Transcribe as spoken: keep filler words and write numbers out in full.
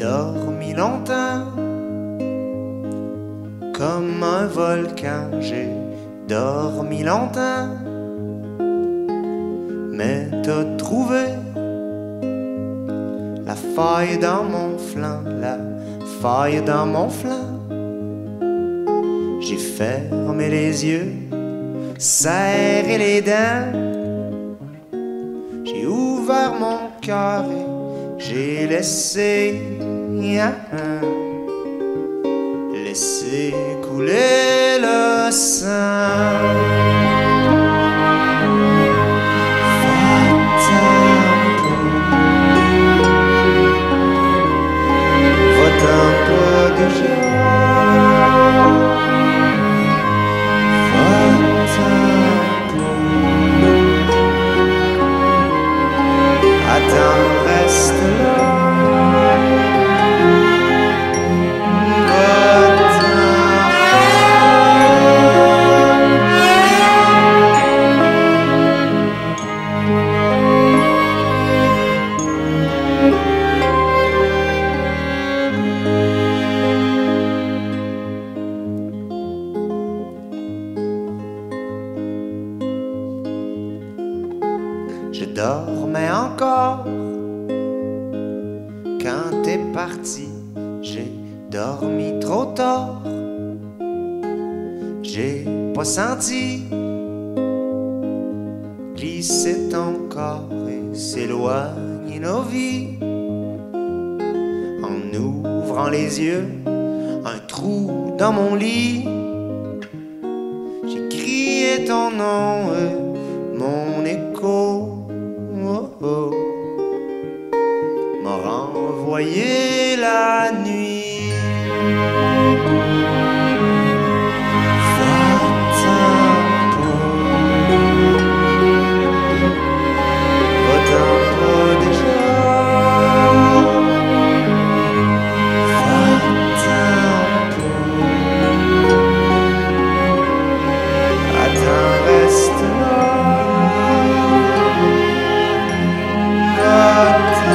dormi longtemps, comme un volcan, j'ai dormi longtemps. Mais t'as trouvé la faille dans mon flanc, la faille dans mon flanc. J'ai fermé les yeux, serré les dents, j'ai ouvert mon cœur et j'ai laissé, laissé couler le sang. Je dormais encore quand t'es parti, j'ai dormi trop tard. J'ai pas senti glisser ton corps et s'éloigner nos vies. En ouvrant les yeux, un trou dans mon lit, j'ai crié ton nom, et mon écho m'a renvoyé la nuit. Va-t'en pas, va-t'en pas déjà, va-t'en pas, attends, reste là. Merci.